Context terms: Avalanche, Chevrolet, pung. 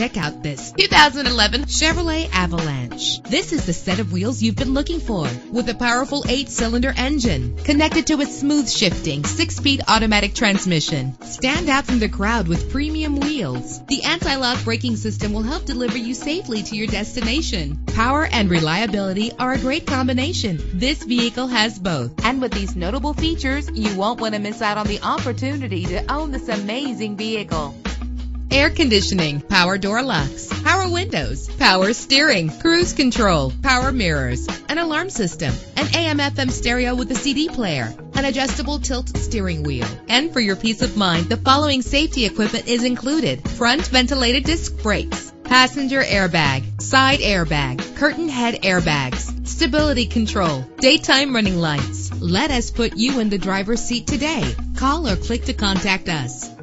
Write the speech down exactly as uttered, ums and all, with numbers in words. Check out this two thousand eleven Chevrolet Avalanche. This is the set of wheels you've been looking for, with a powerful eight-cylinder engine connected to a smooth shifting six-speed automatic transmission. Stand out from the crowd with premium wheels. The anti-lock braking system will help deliver you safely to your destination. Power and reliability are a great combination. This vehicle has both. And with these notable features, you won't want to miss out on the opportunity to own this amazing vehicle. Air conditioning, power door locks, power windows, power steering, cruise control, power mirrors, an alarm system, an A M F M stereo with a C D player, an adjustable tilt steering wheel. And for your peace of mind, the following safety equipment is included: front ventilated disc brakes, passenger airbag, side airbag, curtain head airbags, stability control, daytime running lights. Let us put you in the driver's seat today. Call or click to contact us.